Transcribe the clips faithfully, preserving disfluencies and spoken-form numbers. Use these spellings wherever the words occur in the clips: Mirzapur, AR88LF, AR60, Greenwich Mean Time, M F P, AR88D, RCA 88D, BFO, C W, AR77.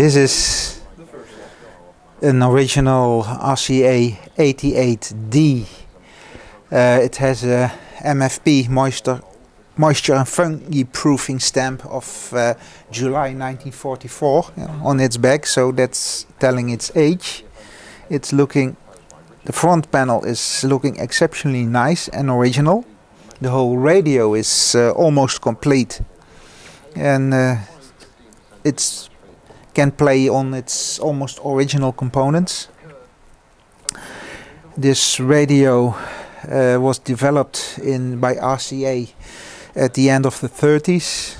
This is an original R C A eighty-eight D. Uh, it has a M F P, moisture, moisture and fungi proofing stamp of uh, July nineteen forty-four on its back, so that's telling its age. It's looking, the front panel is looking exceptionally nice and original. The whole radio is uh, almost complete, and uh, it can play on its almost original components. This radio uh, was developed in by R C A at the end of the thirties.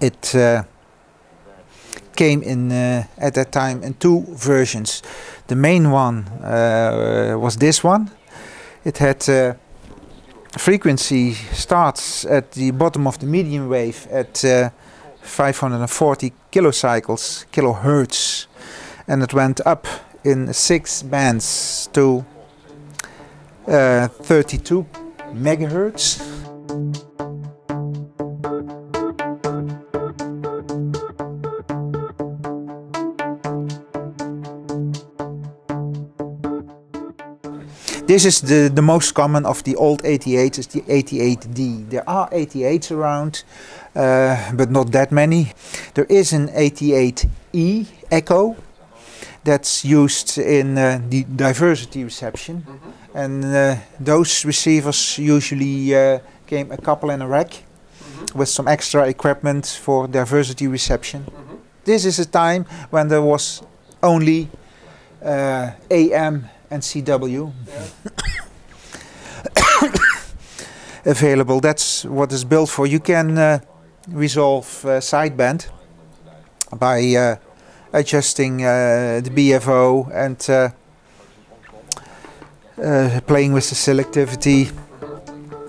It uh, came in uh, at that time in two versions. The main one uh, was this one. It had uh, frequency starts at the bottom of the medium wave at uh, five hundred forty kilocycles, kilohertz, and it went up in six bands to uh, thirty-two megahertz. This is the, the most common of the old eighty-eights, is the eighty-eight D. There are eighty-eights around, uh, but not that many. There is an eighty-eight E Echo that's used in uh, the diversity reception. Mm-hmm. And uh, those receivers usually uh, came a couple in a rack. Mm-hmm. With some extra equipment for diversity reception. Mm-hmm. This is a time when there was only uh, A M and C W, yeah. available. That's what is built for. You can uh, resolve uh, sideband by uh, adjusting uh, the B F O and uh, uh, playing with the selectivity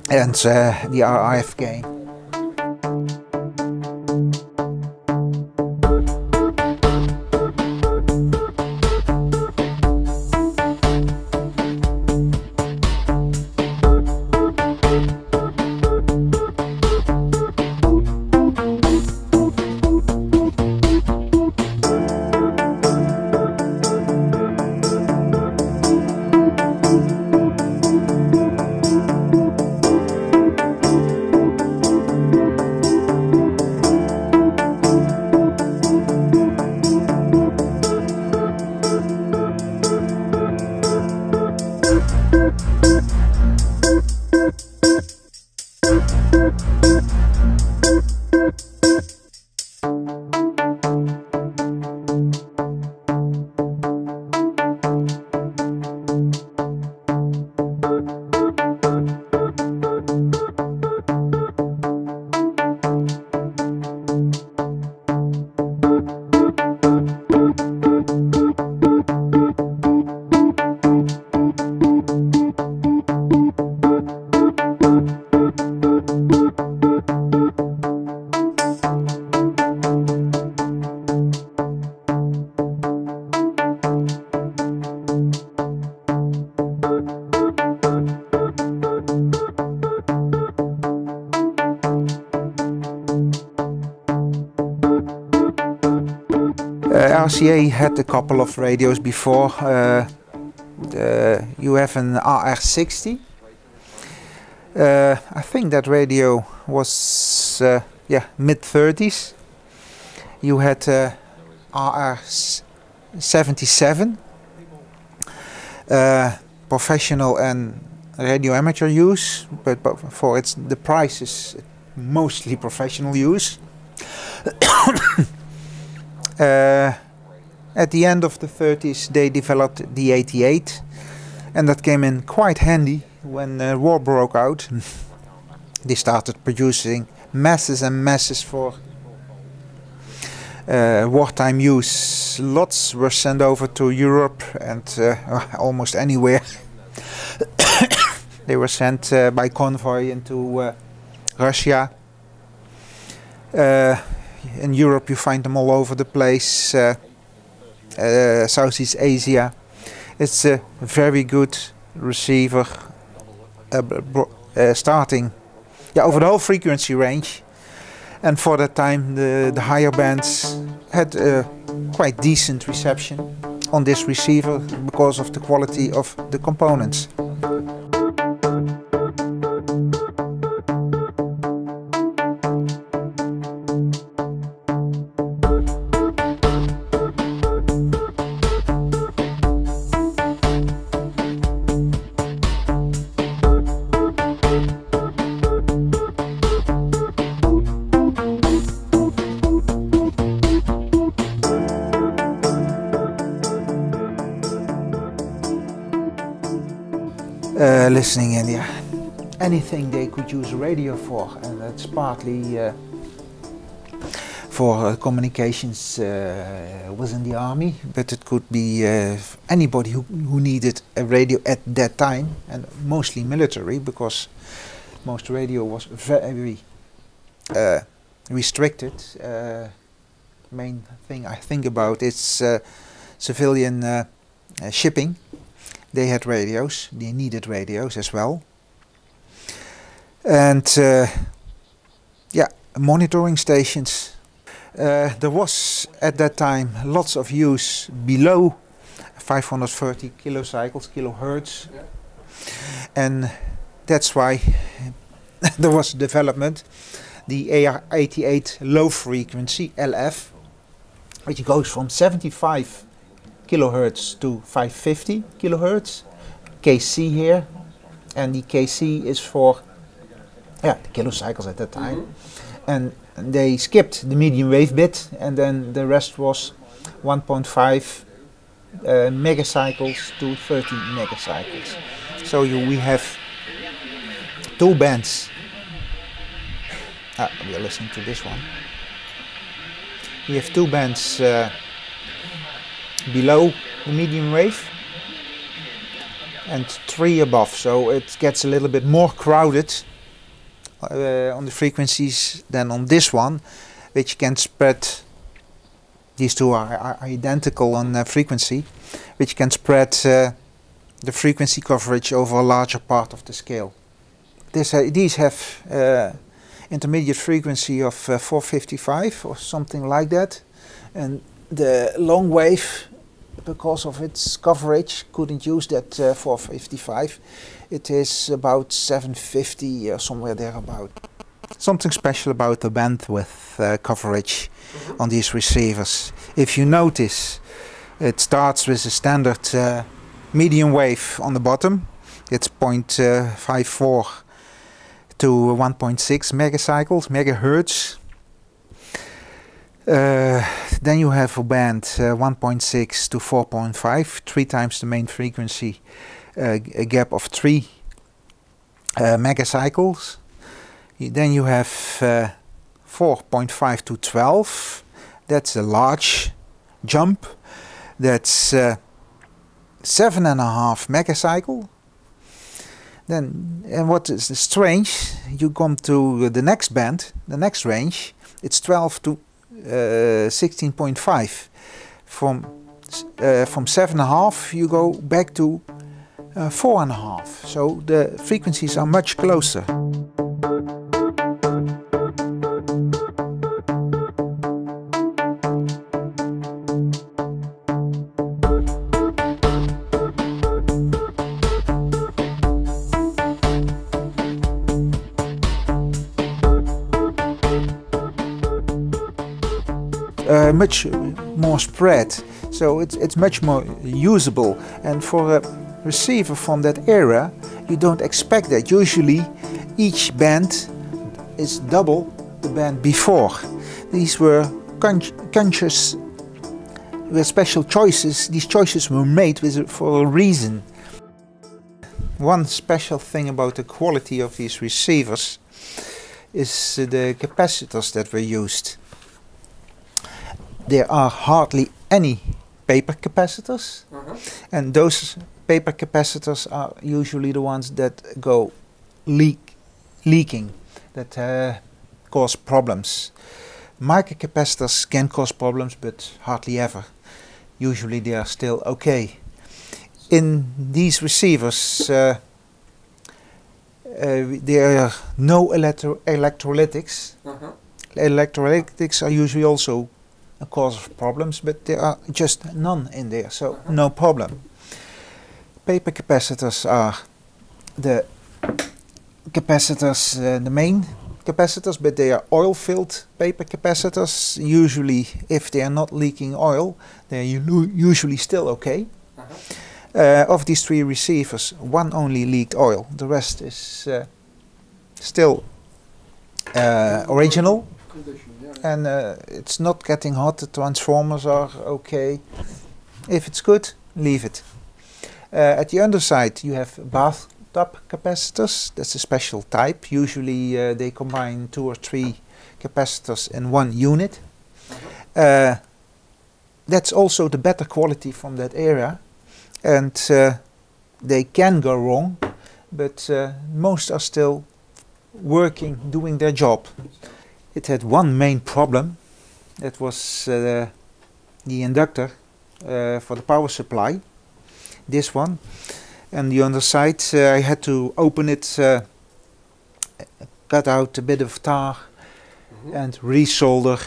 and uh, the R F gain. R C A had a couple of radios before. Uh, the, you have an A R sixty. Uh, I think that radio was uh, yeah, mid thirties. You had uh, A R seventy-seven, uh, professional and radio amateur use, but, but for its the price is mostly professional use. uh, At the end of the thirties they developed the eighty-eight, and that came in quite handy when the war broke out. They started producing masses and masses for uh, wartime use. Lots were sent over to Europe and uh, almost anywhere. They were sent uh, by convoy into uh, Russia. Uh, in Europe you find them all over the place. Uh, Uh, Southeast Asia. It's a very good receiver, uh, uh, starting yeah, over the whole frequency range, And for that time, the, the higher bands had a quite decent reception on this receiver because of the quality of the components. Uh, listening in, yeah. Anything they could use radio for, and that's partly uh, for uh, communications uh, within the army, but it could be uh, anybody who, who needed a radio at that time, and mostly military, because most radio was very uh, restricted. Uh, main thing I think about is uh, civilian uh, uh, shipping. They had radios, they needed radios as well. And uh, yeah, monitoring stations. Uh, there was at that time lots of use below five hundred thirty kilocycles, kilohertz. Yeah. And that's why there was development, the A R eighty-eight low frequency, L F, which goes from seventy-five kilohertz to five fifty kilohertz, K C here, and the K C is for yeah the kilocycles at that time, mm-hmm. and they skipped the medium wave bit, and then the rest was one point five uh, megacycles to thirty megacycles. So you, we have two bands. Ah, we are listening to this one. We have two bands. Uh, below the medium wave and three above, so it gets a little bit more crowded uh, on the frequencies than on this one, which can spread. These two are, are identical on uh, frequency, which can spread uh, the frequency coverage over a larger part of the scale. This, uh, these have uh, intermediate frequency of uh, four fifty-five or something like that, and the long wave, because of its coverage, couldn't use that uh, four fifty-five. It is about seven fifty or uh, somewhere thereabout. Something special about the bandwidth uh, coverage on these receivers. If you notice, it starts with a standard uh, medium wave on the bottom. It's zero point five four to one point six megacycles, megahertz. Uh, then you have a band uh, one point six to four point five, three times the main frequency, uh, a gap of three uh, megacycles. Then you have uh, four point five to twelve, that's a large jump, that's uh, seven and a half megacycle. Then, and what is strange, you come to the next band, the next range, it's twelve to Uh, sixteen point five. From uh, from seven point five you go back to uh, four point five, so the frequencies are much closer. Uh, much more spread, so it's, it's much more usable, and for a receiver from that era you don't expect that. Usually each band is double the band before. These were con conscious, were special choices. These choices were made with, for a reason. One special thing about the quality of these receivers is the capacitors that were used. There are hardly any paper capacitors, uh-huh. and those paper capacitors are usually the ones that go leak, leaking, that uh, cause problems. Microcapacitors can cause problems, but hardly ever. Usually they are still okay. In these receivers, uh, uh, there are no electro electrolytics. Uh-huh. Electrolytics are usually also a cause of problems, but there are just none in there, so no problem. Paper capacitors are the capacitors, uh, the main capacitors, but they are oil-filled paper capacitors. Usually, if they are not leaking oil, they are usually still okay. Uh, of these three receivers, one only leaked oil. The rest is uh, still uh, original, and uh, it's not getting hot. The transformers are okay. If it's good, leave it. Uh, at the underside, you have bath capacitors. That's a special type. Usually uh, they combine two or three capacitors in one unit. Uh, that's also the better quality from that era, and uh, they can go wrong, but uh, most are still working, doing their job. It had one main problem. That was uh, the inductor uh, for the power supply, this one. And the underside, uh, I had to open it, uh, cut out a bit of tar, mm-hmm. and resolder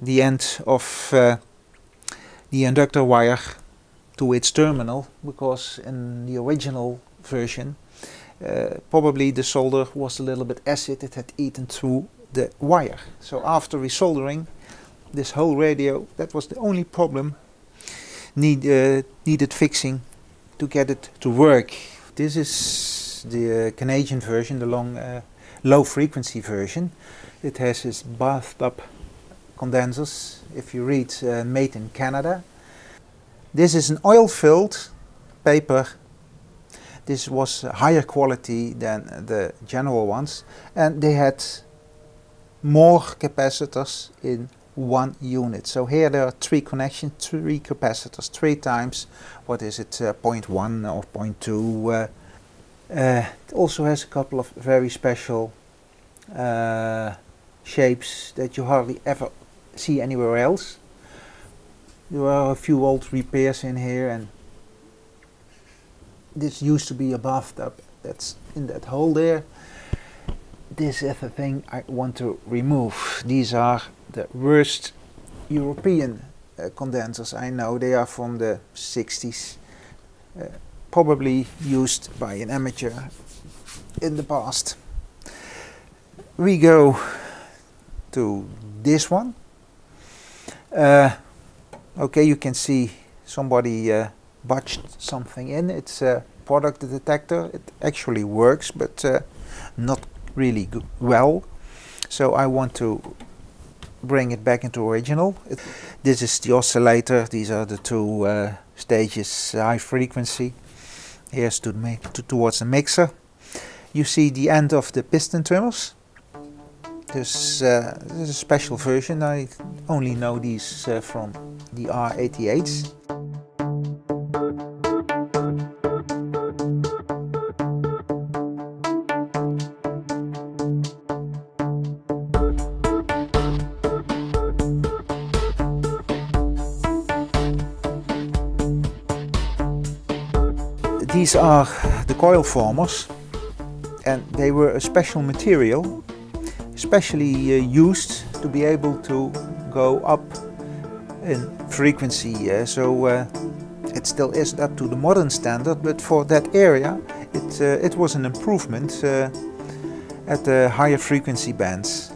the end of uh, the inductor wire to its terminal, because in the original version, uh, probably the solder was a little bit acid. It had eaten through the wire. So after resoldering this whole radio, that was the only problem need, uh, needed fixing to get it to work. This is the uh, Canadian version, the long, uh, low frequency version. It has this bathtub condensers. If you read uh, Made in Canada. This is an oil filled paper. This was higher quality than the general ones, and they had more capacitors in one unit. So here there are three connections, three capacitors, three times, what is it, uh, zero point one or zero point two. Uh, uh, it also has a couple of very special uh, shapes that you hardly ever see anywhere else. There are a few old repairs in here, and this used to be a bathtub that's in that hole there. This is the thing I want to remove. These are the worst European uh, condensers I know. They are from the sixties, uh, probably used by an amateur in the past. We go to this one. Uh, okay, you can see somebody uh, botched something in. It's a product detector. It actually works, but uh, not really good, well. So I want to bring it back into original. It, this is the oscillator. These are the two uh, stages, uh, high frequency. Here's to make to, towards the mixer. You see the end of the piston trimmers. This, uh, this is a special version. I only know these uh, from the R eighty-eights. These are the coil formers, and they were a special material, especially uh, used to be able to go up in frequency. Uh, so uh, it still is up to the modern standard, but for that area it, uh, it was an improvement uh, at the higher frequency bands.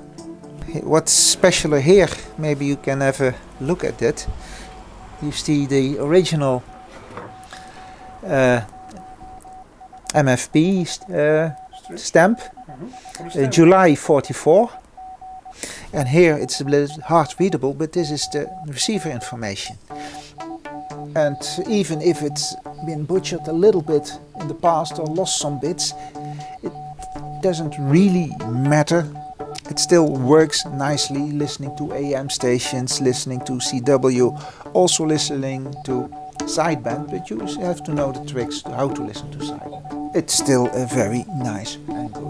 What's special here, maybe you can have a look at it. You see the original uh, M F P st uh, stamp, mm-hmm. uh, July forty-four, and here it's a little hard readable, but this is the receiver information. And even if it's been butchered a little bit in the past or lost some bits, it doesn't really matter. It still works nicely listening to A M stations, listening to C W, also listening to sideband, but you have to know the tricks to how to listen to sideband. It's still a very nice angle.